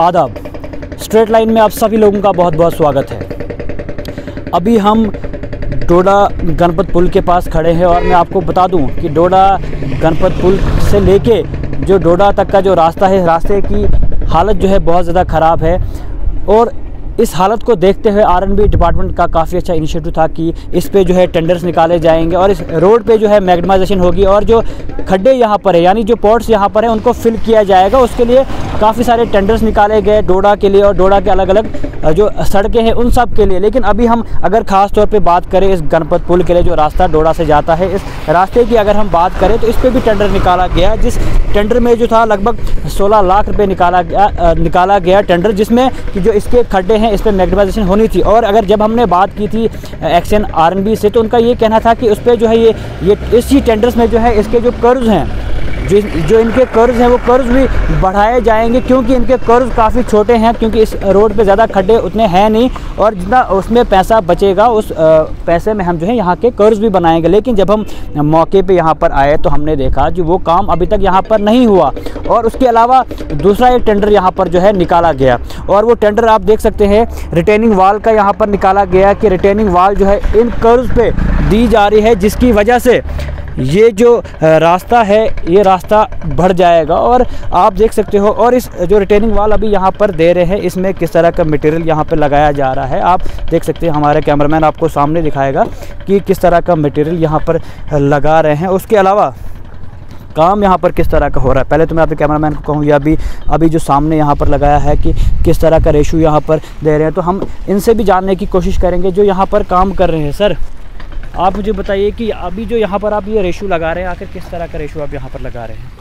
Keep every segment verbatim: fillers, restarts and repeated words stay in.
आदाब straight line में आप सभी लोगों का बहुत बहुत स्वागत है। अभी हम डोडा गणपत पुल के पास खड़े हैं और मैं आपको बता दूं कि डोडा गणपत पुल से लेके जो डोडा तक का जो रास्ता है, रास्ते की हालत जो है बहुत ज़्यादा ख़राब है। और इस हालत को देखते हुए आर एंड बी डिपार्टमेंट का काफ़ी अच्छा इनिशिएटिव था कि इस पे जो है टेंडर्स निकाले जाएंगे और इस रोड पे जो है मैग्नेटाइजेशन होगी और जो खड्डे यहाँ पर है यानी जो पॉट्स यहाँ पर हैं उनको फिल किया जाएगा। उसके लिए काफ़ी सारे टेंडर्स निकाले गए डोडा के लिए और डोडा के अलग अलग जो सड़कें हैं उन सब के लिए। लेकिन अभी हम अगर ख़ास तौर पर बात करें इस गणपत पुल के लिए जो रास्ता डोडा से जाता है, इस रास्ते की अगर हम बात करें तो इस पर भी टेंडर निकाला गया, जिस टेंडर में जो था लगभग सोलह लाख रुपये निकाला गया निकाला गया टेंडर, जिसमें कि जो इसके खड्डे हैं इस पर मैग्नेटाइजेशन होनी थी। और अगर जब हमने बात की थी एक्शन आर एंड बी से तो उनका ये कहना था कि उस पर जो है ये ये इसी टेंडर्स में जो है इसके जो कर्ज हैं जो जो इनके कर्ज हैं वो कर्ज भी बढ़ाए जाएंगे, क्योंकि इनके कर्ज काफ़ी छोटे हैं, क्योंकि इस रोड पे ज़्यादा खड्डे उतने हैं नहीं और जितना उसमें पैसा बचेगा उस पैसे में हम जो है यहाँ के कर्ज भी बनाएंगे। लेकिन जब हम मौके पे यहाँ पर आए तो हमने देखा जो वो काम अभी तक यहाँ पर नहीं हुआ। और उसके अलावा दूसरा एक टेंडर यहाँ पर जो है निकाला गया और वो टेंडर आप देख सकते हैं रिटेनिंग वाल का यहाँ पर निकाला गया कि रिटेनिंग वाल जो है इन कर्ज पे दी जा रही है, जिसकी वजह से ये जो रास्ता है ये रास्ता बढ़ जाएगा और आप देख सकते हो। और इस जो रिटेनिंग वाल अभी यहाँ पर दे रहे हैं इसमें किस तरह का मटेरियल यहाँ पर लगाया जा रहा है आप देख सकते हैं, हमारे कैमरामैन आपको सामने दिखाएगा कि किस तरह का मटेरियल यहाँ पर लगा रहे हैं। उसके अलावा काम यहाँ पर किस तरह का हो रहा है, पहले तो मैं आपके कैमरामैन को कहूँ या अभी अभी जो सामने यहाँ पर लगाया है कि किस तरह का रेशो यहाँ पर दे रहे हैं, तो हम इनसे भी जानने की कोशिश करेंगे जो यहाँ पर काम कर रहे हैं। सर आप मुझे बताइए कि अभी जो यहाँ पर आप ये रेशो लगा रहे हैं आखिर किस तरह का रेशो आप यहाँ पर लगा रहे हैं?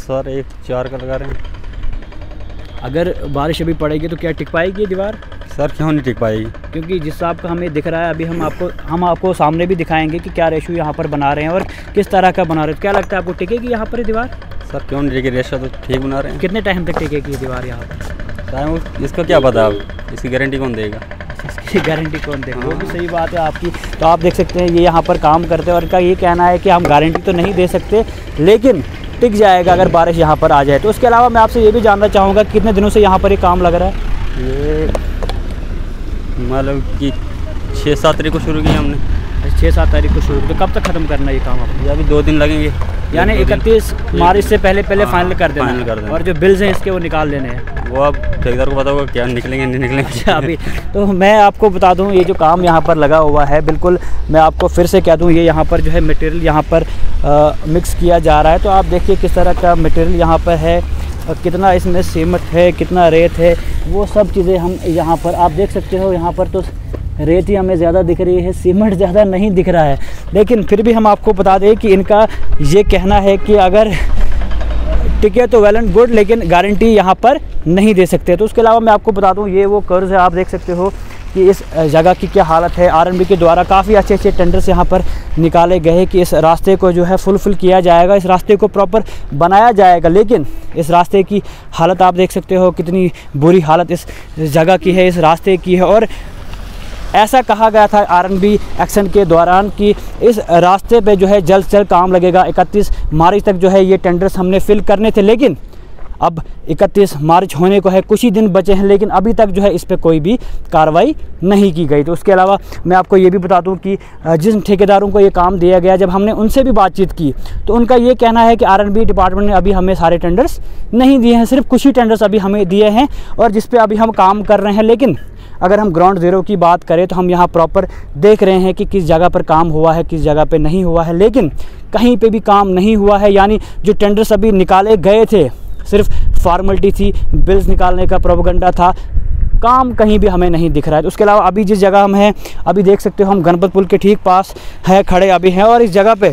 सर एक चार का लगा रहे हैं। अगर बारिश अभी पड़ेगी तो क्या टिक पाएगी दीवार? सर क्यों नहीं टिक पाएगी, क्योंकि जिस हिसाब का हमें दिख रहा है अभी हम आपको हम आपको सामने भी दिखाएंगे कि क्या रेशो यहाँ पर बना रहे हैं और किस तरह का बना रहे हैं। क्या लगता है आपको टिकेगी यहाँ पर दीवार? सर क्यों नहीं टिकेगी, रेशो तो ठीक बना रहे हैं। कितने टाइम तक टिकेगी दीवार यहाँ पर? टाइम इसका क्या पता, आप इसकी गारंटी कौन देगा? इसकी गारंटी कौन देगा? वो भी सही बात है आपकी। तो आप देख सकते हैं ये यहाँ पर काम करते हैं और इनका ये कहना है कि हम गारंटी तो नहीं दे सकते लेकिन टिक जाएगा अगर बारिश यहाँ पर आ जाए तो। उसके अलावा मैं आपसे ये भी जानना चाहूँगा कितने दिनों से यहाँ पर ये काम लग रहा है? ये मतलब कि छः सात तारीख को शुरू किया हमने। छः सात तारीख को शुरू किया, कब तक ख़त्म करना है ये काम आपको? अभी दो दिन लगेंगे, यानी इकतीस मार्च से पहले पहले फाइनल कर देना है और जो बिल्स हैं इसके वो निकाल लेने हैं। वो आप ठेकेदार को पता होगा क्या निकलेंगे नहीं निकलेंगे अभी तो। मैं आपको बता दूं ये जो काम यहाँ पर लगा हुआ है बिल्कुल, मैं आपको फिर से कह दूं ये यहाँ पर जो है मटेरियल यहाँ पर आ, मिक्स किया जा रहा है। तो आप देखिए किस तरह का मटेरियल यहाँ पर है, कितना इसमें सीमेंट है, कितना रेत है, वो सब चीज़ें हम यहाँ पर आप देख सकते हो। यहाँ पर तो रेत ही हमें ज़्यादा दिख रही है, सीमेंट ज़्यादा नहीं दिख रहा है। लेकिन फिर भी हम आपको बता दें कि इनका ये कहना है कि अगर टिके तो वेल एंड गुड लेकिन गारंटी यहाँ पर नहीं दे सकते। तो उसके अलावा मैं आपको बता दूँ ये वो कर्ज है, आप देख सकते हो कि इस जगह की क्या हालत है। आर एंड बी के द्वारा काफ़ी अच्छे अच्छे टेंडर्स यहाँ पर निकाले गए कि इस रास्ते को जो है फुलफिल किया जाएगा, इस रास्ते को प्रॉपर बनाया जाएगा। लेकिन इस रास्ते की हालत आप देख सकते हो कितनी बुरी हालत इस जगह की है, इस रास्ते की है। और ऐसा कहा गया था आर एंड बी एक्शन के दौरान कि इस रास्ते पे जो है जल्द से जल्द काम लगेगा, इकतीस मार्च तक जो है ये टेंडर्स हमने फिल करने थे। लेकिन अब इकतीस मार्च होने को है, कुछ ही दिन बचे हैं, लेकिन अभी तक जो है इस पे कोई भी कार्रवाई नहीं की गई। तो उसके अलावा मैं आपको ये भी बता दूं कि जिन ठेकेदारों को ये काम दिया गया जब हमने उनसे भी बातचीत की तो उनका ये कहना है कि आर एंड बी डिपार्टमेंट ने अभी हमें सारे टेंडर्स नहीं दिए हैं, सिर्फ कुछ ही टेंडर्स अभी हमें दिए हैं और जिस पर अभी हम काम कर रहे हैं। लेकिन अगर हम ग्राउंड ज़ीरो की बात करें तो हम यहाँ प्रॉपर देख रहे हैं कि किस जगह पर काम हुआ है, किस जगह पर नहीं हुआ है, लेकिन कहीं पर भी काम नहीं हुआ है। यानी जो टेंडर्स अभी निकाले गए थे सिर्फ फॉर्मेलिटी थी, बिल्स निकालने का प्रोपेगेंडा था, काम कहीं भी हमें नहीं दिख रहा है। तो उसके अलावा अभी जिस जगह हम हैं अभी देख सकते हो हम गणपत पुल के ठीक पास है खड़े अभी हैं और इस जगह पे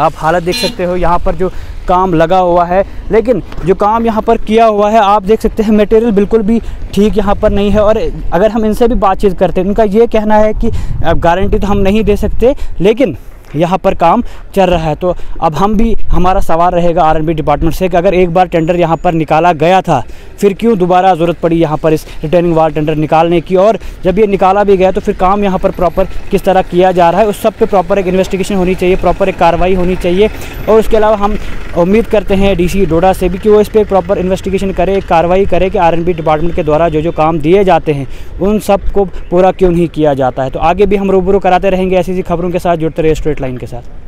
आप हालत देख सकते हो यहाँ पर जो काम लगा हुआ है। लेकिन जो काम यहाँ पर किया हुआ है आप देख सकते हैं मटेरियल बिल्कुल भी ठीक यहाँ पर नहीं है। और अगर हम इनसे भी बातचीत करते हैं उनका ये कहना है कि गारंटी तो हम नहीं दे सकते लेकिन यहाँ पर काम चल रहा है। तो अब हम भी, हमारा सवाल रहेगा आर एंड बी डिपार्टमेंट से कि अगर एक बार टेंडर यहाँ पर निकाला गया था, फिर क्यों दोबारा ज़रूरत पड़ी यहाँ पर इस रिटर्निंग वाल टेंडर निकालने की, और जब ये निकाला भी गया तो फिर काम यहाँ पर प्रॉपर किस तरह किया जा रहा है, उस सब पे प्रॉपर एक इन्वेस्टिगेशन होनी चाहिए, प्रॉपर एक कार्रवाई होनी चाहिए। और उसके अलावा हम उम्मीद करते हैं डी सी डोडा से भी कि वो इस पर प्रॉपर इन्वेस्टिगेशन करे, कार्रवाई करे कि आर एंड बी डिपार्टमेंट के द्वारा जो जो काम दिए जाते हैं उन सब को पूरा क्यों नहीं किया जाता है। तो आगे भी हम रूबरू कराते रहेंगे ऐसी ऐसी खबरों के साथ। जुड़ते रहिए स्ट्रेट लाइन के साथ।